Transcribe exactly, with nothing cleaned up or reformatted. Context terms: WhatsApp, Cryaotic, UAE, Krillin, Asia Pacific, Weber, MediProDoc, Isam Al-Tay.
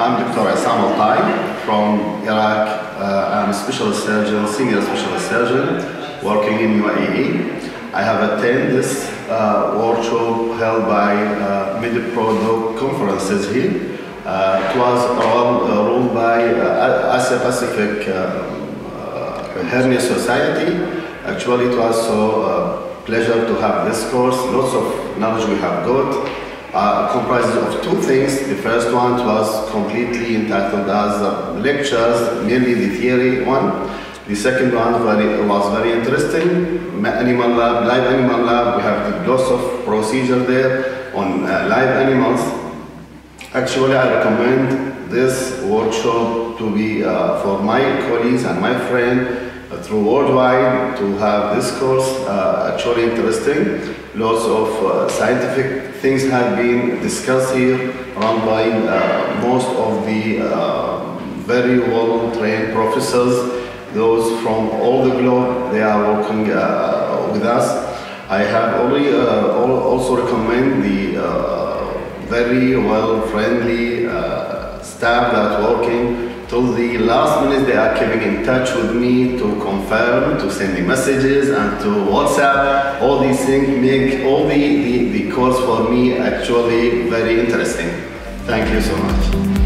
I'm Doctor Isam Al-Tay from Iraq. Uh, I'm a specialist surgeon, senior specialist surgeon, working in U A E. I have attended this uh, workshop held by uh, MediProDoc conferences here. Uh, it was all uh, ruled by uh, Asia Pacific uh, uh, Hernia Society. Actually, it was so uh, pleasure to have this course. Lots of knowledge we have got. Uh, comprises of two things. The first one was completely entitled as uh, lectures, mainly the theory one. The second one very, was very interesting. Animal lab, live animal lab. We have lots of procedure there on uh, live animals. Actually, I recommend this workshop to be uh, for my colleagues and my friends through worldwide to have this course, uh, actually interesting. Lots of uh, scientific things have been discussed here, run by uh, most of the uh, very well-trained professors, those from all the globe. They are working uh, with us. I have already uh, also recommend the uh, very well-friendly uh, staff that working. Till the last minute, they are keeping in touch with me to confirm, to send me messages and to WhatsApp. All these things make all the, the, the course for me actually very interesting. Thank you so much.